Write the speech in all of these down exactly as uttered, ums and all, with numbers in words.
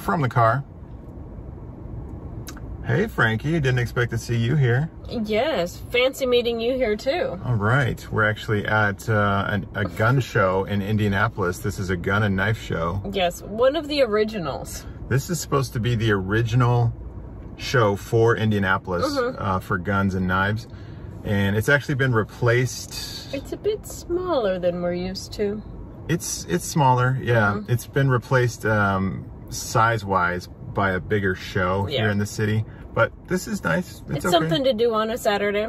from the car. Hey, Frankie, didn't expect to see you here. Yes, fancy meeting you here too. All right, we're actually at uh, an, a gun show in Indianapolis. This is a gun and knife show. Yes, one of the originals. This is supposed to be the original show for Indianapolis, mm-hmm. uh, for guns and knives. And it's actually been replaced. It's a bit smaller than we're used to. It's, it's smaller, yeah. Mm-hmm. It's been replaced um, size-wise by a bigger show yeah. here in the city. But this is nice. It's, it's okay. Something to do on a Saturday.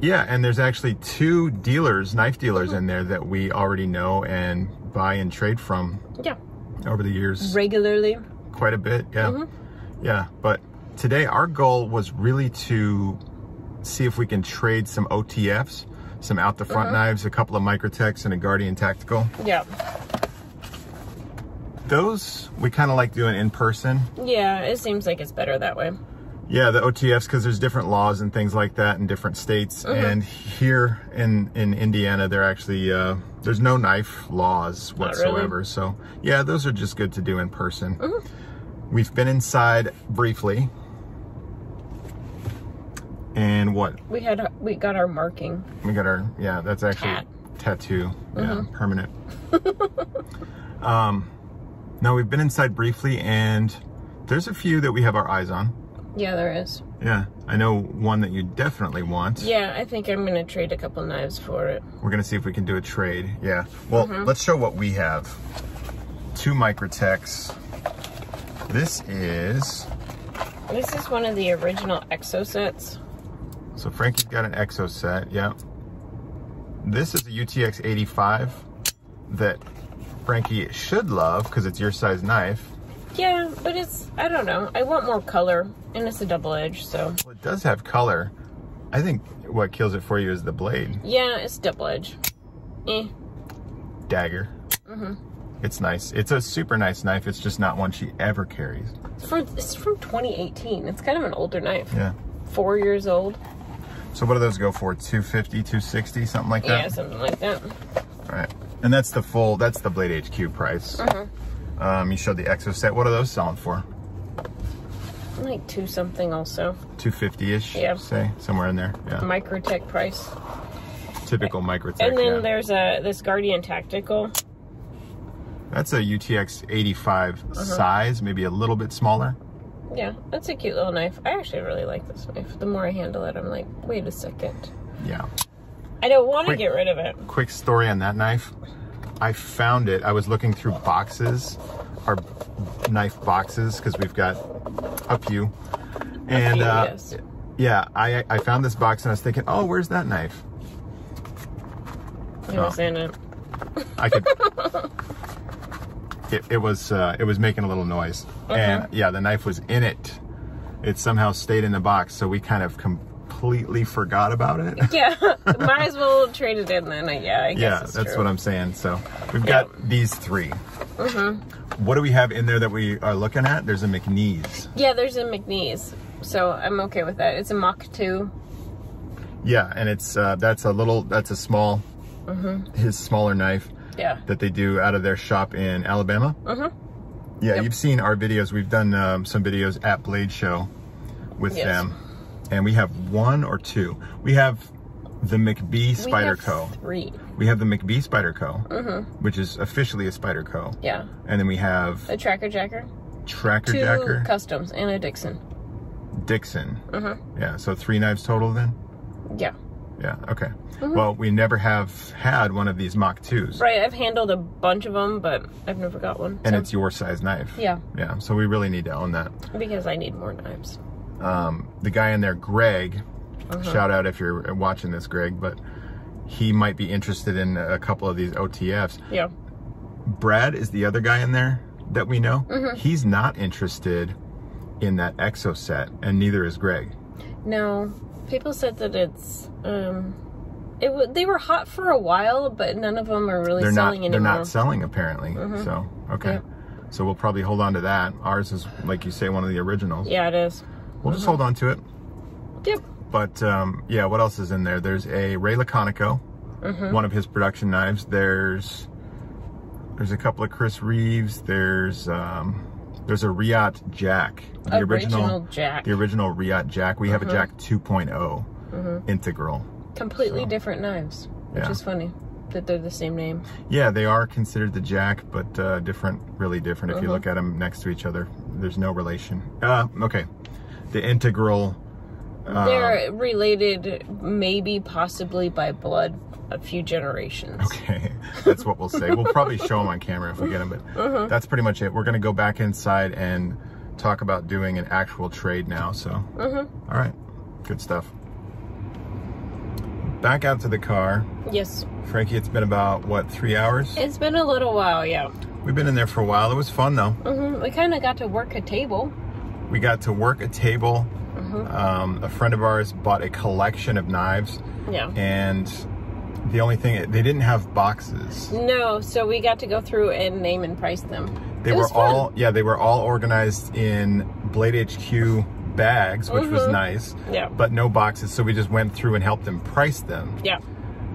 Yeah, and there's actually two dealers, knife dealers mm-hmm. in there that we already know and buy and trade from. Yeah. Over the years. Regularly. Quite a bit, yeah. Mm-hmm. Yeah, but today our goal was really to see if we can trade some O T Fs, some out the front mm-hmm. knives, a couple of Microtechs and a Guardian Tactical. Yeah. Those we kind of like doing in person. Yeah, it seems like it's better that way. Yeah, the O T Fs, because there's different laws and things like that in different states. Mm-hmm. And here in, in Indiana, they're actually, uh, there's no knife laws whatsoever. Really. So yeah, those are just good to do in person. Mm-hmm. We've been inside briefly. And what? We had, we got our marking. We got our, yeah, that's actually Tat. tattoo. Yeah, mm-hmm. permanent. um, now we've been inside briefly and there's a few that we have our eyes on. Yeah, there is. Yeah, I know one that you definitely want. Yeah, I think I'm gonna trade a couple knives for it. We're gonna see if we can do a trade, yeah. Well, mm-hmm. let's show what we have. Two Microtechs. This is... This is one of the original Exo sets. So Frankie's got an Exo set, yeah. This is a U T X eighty-five that Frankie should love because it's your size knife. Yeah, but it's, I don't know. I want more color, and it's a double edge, so. Well, it does have color. I think what kills it for you is the blade. Yeah, it's double edge. Eh. Dagger. Mm-hmm. It's nice. It's a super nice knife. It's just not one she ever carries. It's from, it's from twenty eighteen. It's kind of an older knife. Yeah. Four years old. So what do those go for? two fifty, two sixty, something like that? Yeah, something like that. All right. And that's the full, that's the Blade H Q price. Mm-hmm. Um, you showed the Exo set. What are those selling for? Like two something also. two fifty-ish, yeah. Say, somewhere in there. Yeah. Microtech price. Typical Microtech, And then yeah. there's a this Guardian Tactical. That's a U T X eighty-five uh-huh. size, maybe a little bit smaller. Yeah, that's a cute little knife. I actually really like this knife. The more I handle it, I'm like, wait a second. Yeah. I don't want to get rid of it. Quick story on that knife. I found it. I was looking through boxes, our knife boxes, because we've got a few. And uh, yes. yeah, I, I found this box and I was thinking, oh, where's that knife? It was in it. I could... It, it was uh, it was making a little noise, uh-huh. and yeah, the knife was in it. It somehow stayed in the box, so we kind of completely forgot about it. Yeah, might as well trade it in then. Yeah, I guess yeah, it's that's true. What I'm saying. So we've yeah. got these three. Uh-huh. What do we have in there that we are looking at? There's a McNees. Yeah, there's a McNees. So I'm okay with that. It's a Mach two. Yeah, and it's uh, that's a little that's a small uh-huh. his smaller knife. Yeah. That they do out of their shop in Alabama. Uh-huh. Yeah, yep. You've seen our videos. We've done um, some videos at Blade Show with yes. them. And we have one or two. We have the McBee Spyderco. Three. We have the McBee Spyderco, uh-huh. which is officially a Spyderco. Yeah. And then we have a Tracker Jacker. Tracker two Jacker. Customs and a Dixon. Dixon. Uh-huh. Yeah. So three knives total then? Yeah. Yeah, okay. Mm-hmm. Well, we never have had one of these Mach twos. Right, I've handled a bunch of them, but I've never got one. And so. It's your size knife. Yeah. Yeah, so we really need to own that. Because I need more knives. Um, the guy in there, Greg, uh-huh. shout out if you're watching this, Greg, but he might be interested in a couple of these O T Fs. Yeah. Brad is the other guy in there that we know. Mm-hmm. He's not interested in that Exo set, and neither is Greg. No. People said that it's, um, it w they were hot for a while, but none of them are really they're selling not, anymore. They're not selling, apparently. Mm-hmm. So, okay. Yep. So we'll probably hold on to that. Ours is, like you say, one of the originals. Yeah, it is. We'll mm-hmm. just hold on to it. Yep. But, um, yeah, what else is in there? There's a Ray LaConico, mm-hmm. one of his production knives. There's, there's a couple of Chris Reeves. There's, um, There's a Riyadh jack. The original, original jack. The original Riyadh jack. We uh-huh. have a jack two point oh uh-huh. integral. Completely so. different knives, which yeah. is funny that they're the same name. Yeah, they are considered the jack, but uh, different, really different. If uh-huh. you look at them next to each other, there's no relation. Uh, okay, the integral. Uh, they're related, maybe possibly by blood, a few generations. Okay, that's what we'll say. We'll probably show them on camera if we get them, but uh-huh. that's pretty much it. We're going to go back inside and talk about doing an actual trade now, so. Uh-huh. All right, good stuff. Back out to the car. Yes. Frankie, it's been about, what, three hours? It's been a little while, yeah. We've been in there for a while. It was fun, though. Mm-hmm. We kind of got to work a table. We got to work a table. Mm-hmm. Um, a friend of ours bought a collection of knives. Yeah. And the only thing, they didn't have boxes. No, so we got to go through and name and price them. They it were all, fun. yeah, they were all organized in Blade H Q bags, which mm-hmm. was nice, yeah. but no boxes, so we just went through and helped them price them. Yeah.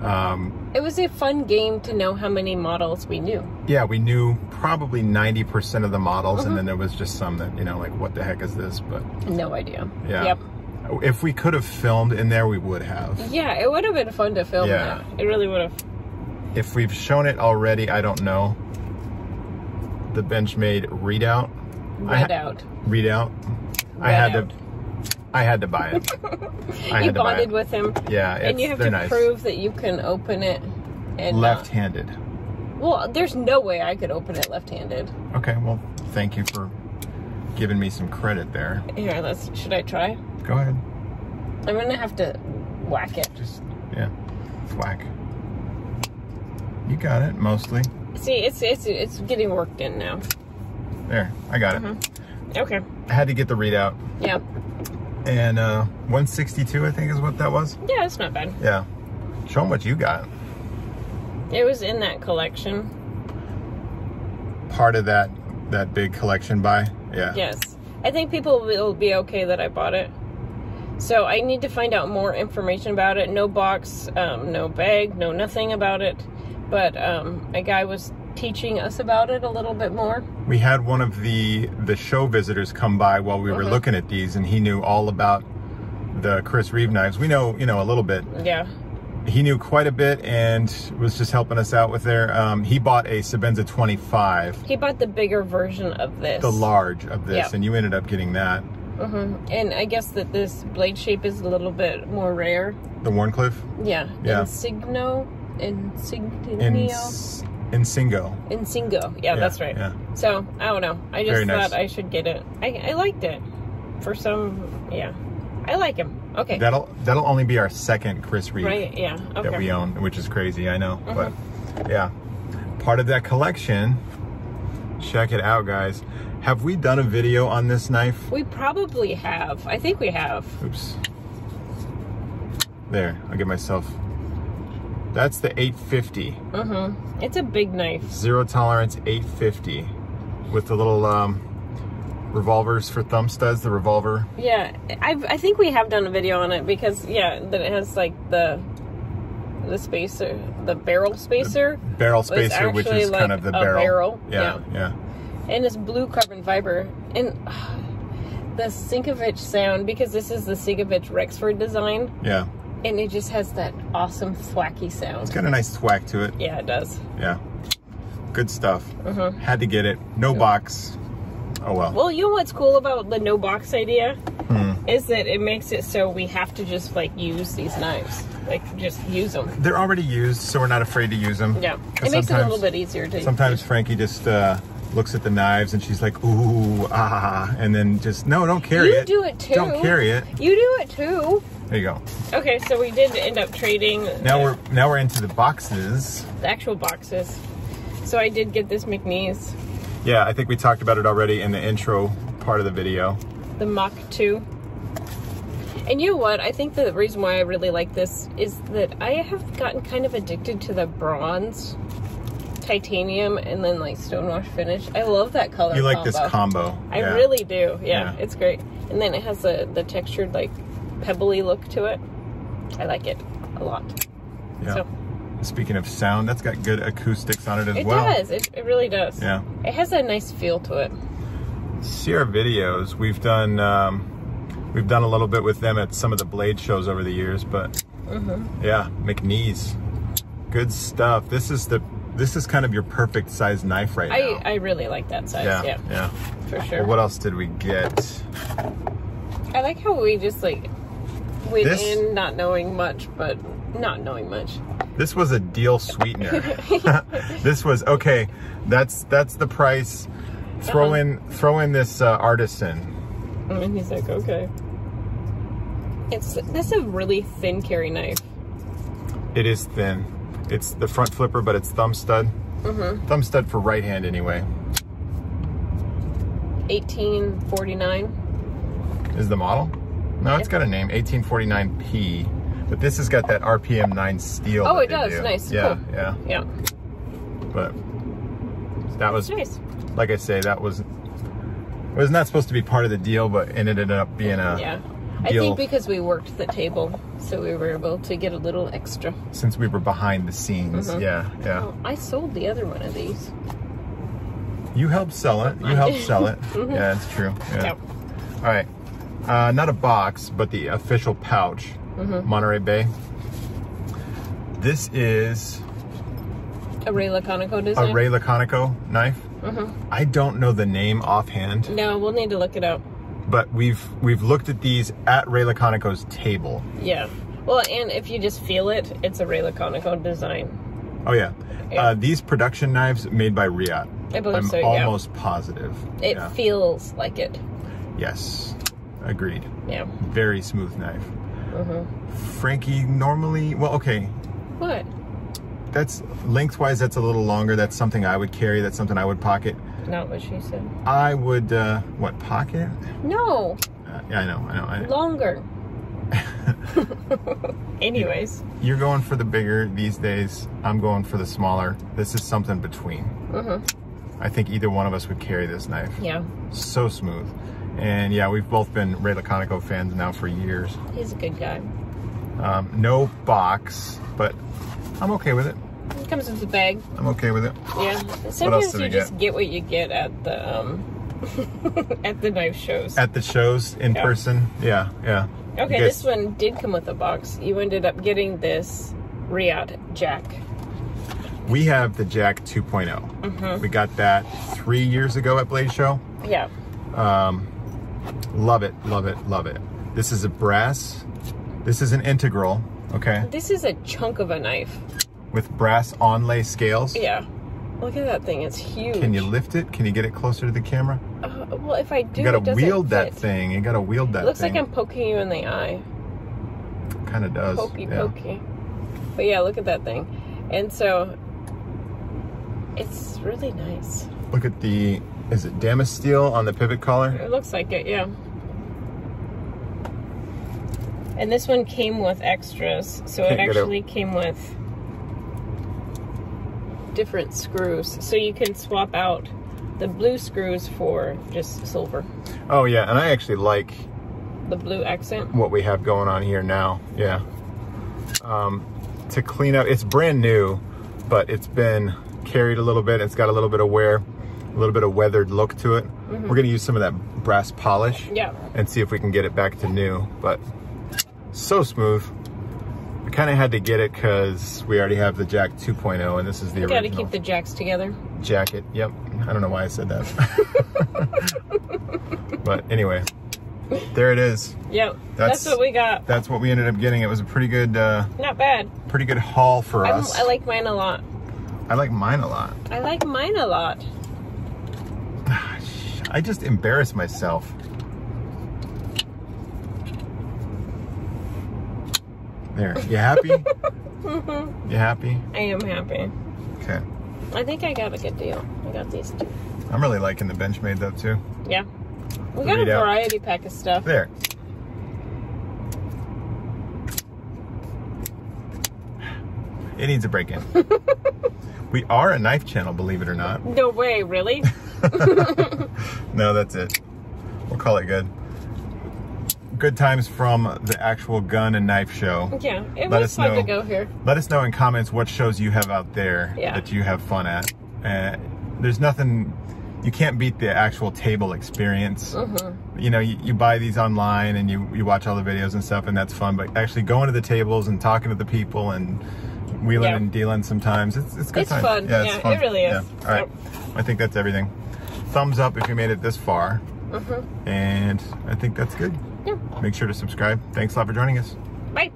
Um, it was a fun game to know how many models we knew. Yeah, we knew probably ninety percent of the models, mm-hmm. and then there was just some that, you know, like, what the heck is this? But no idea. Yeah. Yep. If we could have filmed in there, we would have. Yeah, it would have been fun to film yeah. that. It really would have. If we've shown it already, I don't know. The Benchmade readout. Readout. Readout. I had to, I had to buy it. I you had to bonded buy it. with him. Yeah, it's, and you have to nice. prove that you can open it and left-handed. Uh, well, there's no way I could open it left-handed. Okay, well, thank you for giving me some credit there. Here, let's. Should I try? Go ahead. I'm gonna have to whack it. Just yeah, whack. You got it mostly. See, it's it's it's getting worked in now. There, I got mm-hmm. it. Okay. I had to get the readout. Yeah. And uh, one sixty-two, I think, is what that was. Yeah, it's not bad. Yeah. Show them what you got. It was in that collection. Part of that that big collection buy. Yeah. Yes. I think people will be okay that I bought it. So I need to find out more information about it. No box, um, no bag, no nothing about it. But um, a guy was teaching us about it a little bit more. We had one of the the show visitors come by while we mm-hmm. were looking at these, and he knew all about the Chris Reeve knives. We know, you know, a little bit. Yeah. He knew quite a bit and was just helping us out with their. Um, he bought a Sebenza twenty-five. He bought the bigger version of this. The large of this, yep. and you ended up getting that. Mm-hmm. And I guess that this blade shape is a little bit more rare. The Warncliffe? Yeah. Yeah. Insigno? Insignio? Ins Insingo. Insingo. Yeah, yeah, that's right. Yeah. So, I don't know. I just nice. thought I should get it. I, I liked it. For some, yeah. I like him. Okay. That'll that'll only be our second Chris Reeve. Right, yeah. Okay. That we own, which is crazy, I know. Mm-hmm. But, yeah. Part of that collection. Check it out, guys. Have we done a video on this knife? We probably have. I think we have. Oops. There. I'll get myself... That's the eight fifty. Mm-hmm. It's a big knife. Zero Tolerance eight fifty with the little um, revolvers for thumb studs, the revolver. Yeah, I've, I think we have done a video on it because, yeah, that it has like the the spacer, the barrel spacer. The barrel spacer, which is like kind of the barrel. barrel. Yeah, yeah, yeah. And it's blue carbon fiber. And uh, the Sigovich sound, because this is the Sigovich Rexford design. Yeah. And it just has that awesome thwacky sound. It's got a nice thwack to it. Yeah, it does. Yeah. Good stuff. Uh-huh. Had to get it. No cool. box. Oh, well. Well, you know what's cool about the no box idea? Mm. Is that it makes it so we have to just, like, use these knives. Like, just use them. They're already used, so we're not afraid to use them. Yeah. It makes it a little bit easier to Sometimes use. Frankie just... Uh, looks at the knives and she's like, ooh, ah, and then just, no, don't carry you it. You do it too. Don't carry it. You do it too. There you go. Okay, so we did end up trading. Now the, we're now we're into the boxes. The actual boxes. So I did get this McNees. Yeah, I think we talked about it already in the intro part of the video. The Mach two. And you know what? I think the reason why I really like this is that I have gotten kind of addicted to the bronze. Titanium and then like stonewash finish. I love that color. You like combo. this combo. I yeah. really do. Yeah, yeah, it's great. And then it has the the textured like pebbly look to it. I like it a lot. Yeah. So, speaking of sound, that's got good acoustics on it as it well. It does. It, it really does. Yeah. It has a nice feel to it. see our videos. We've done um, we've done a little bit with them at some of the Blade shows over the years, but mm-hmm. yeah, McNees, good stuff. This is the this is kind of your perfect size knife right now. I I really like that size. Yeah, yeah, yeah. for sure. Well, what else did we get? I like how we just like went this, in not knowing much, but not knowing much. This was a deal sweetener. This was okay. That's that's the price. Throw uh-huh. in throw in this uh, artisan. And he's like, okay. It's this is a really thin carry knife. It is thin. It's the front flipper, but it's thumb stud. Mm-hmm. Thumb stud for right hand anyway. eighteen forty-nine is the model. No, it's got a name, eighteen forty-nine P, but this has got that R P M nine steel. Oh, it does. Do. Nice. Yeah, cool. yeah, yeah. But that was nice. Like I say, that was it was not supposed to be part of the deal, but it ended up being a yeah. deal. I think because we worked the table, so we were able to get a little extra. Since we were behind the scenes, mm-hmm. yeah, yeah. Oh, I sold the other one of these. You helped sell it. You helped sell it. mm-hmm. Yeah, that's true. Yeah. Yep. All right. Uh, not a box, but the official pouch, mm-hmm. Monterey Bay. This is a Ray LaConico design. A Ray LaConico knife. Mm-hmm. I don't know the name offhand. No, we'll need to look it up. But we've we've looked at these at Ray LaConico's table. Yeah. Well, and if you just feel it, it's a Ray LaConico design. Oh yeah. yeah. Uh, these production knives made by Riyadh. I believe I'm so. I'm almost yeah. positive. It yeah. feels like it. Yes. Agreed. Yeah. Very smooth knife. Mm-hmm. Frankie, normally, well, okay. What? That's lengthwise. That's a little longer. That's something I would carry. That's something I would pocket. Not what she said. I would. Uh, what pocket? No. Uh, yeah, I know. I know. I know. Longer. Anyways. You're going for the bigger these days. I'm going for the smaller. This is something between. Mm-hmm. I think either one of us would carry this knife. Yeah. So smooth. And yeah, we've both been Ray LaConico fans now for years. He's a good guy. Um, no box, but I'm okay with it. It comes with a bag. I'm okay with it. Yeah. Sometimes you just get? get what you get at the um, at the knife shows. At the shows in yeah. person. Yeah, yeah. Okay, this one did come with a box. You ended up getting this Riyadh Jack. We have the Jack two point oh. Mm-hmm. We got that three years ago at Blade Show. Yeah. Um, Love it, love it, love it. This is a brass. This is an integral, okay? This is a chunk of a knife. With brass onlay scales? Yeah. Look at that thing, it's huge. Can you lift it? Can you get it closer to the camera? Uh, well, if I do, you gotta it wield that fit. thing. You gotta wield that thing. It looks thing. like I'm poking you in the eye. Kinda does. Pokey, yeah. pokey. But yeah, look at that thing. And so, it's really nice. Look at the... Is it damast steel on the pivot collar? It looks like it, yeah. And this one came with extras, so it actually came with different screws. So you can swap out the blue screws for just silver. Oh yeah, and I actually like the blue accent. What we have going on here now, yeah. Um, to clean up, it's brand new, but it's been carried a little bit. It's got a little bit of wear. A little bit of weathered look to it. Mm-hmm. We're gonna use some of that brass polish yeah. and see if we can get it back to new, but so smooth. I kind of had to get it because we already have the Jack two point oh and this is the you original. Gotta keep the Jacks together. Jacket, yep. I don't know why I said that. But anyway, there it is. Yep, that's, that's what we got. That's what we ended up getting. It was a pretty good- uh, Not bad. Pretty good haul for I'm, us. I like mine a lot. I like mine a lot. I like mine a lot. I just embarrass myself. There, you happy? Mm-hmm. You happy? I am happy. Okay. I think I got a good deal. I got these two. I'm really liking the Benchmade though too. Yeah. We got a variety pack of stuff. There. It needs a break-in. We are a knife channel, believe it or not. No way, really? No, that's it. We'll call it good. Good times from the actual gun and knife show. Yeah, it was fun to go here. Let us know in comments what shows you have out there yeah. that you have fun at. Uh, there's nothing you can't beat the actual table experience. Mm-hmm. You know, you, you buy these online and you, you watch all the videos and stuff, and that's fun. But actually going to the tables and talking to the people and wheeling yeah. and dealing sometimes, it's, it's good it's time. Fun. Yeah, yeah, it's fun. It really is. Yeah. All right. Yep. I think that's everything. Thumbs up if you made it this far. Mm-hmm. And I think that's good. Yeah. Make sure to subscribe. Thanks a lot for joining us. Bye.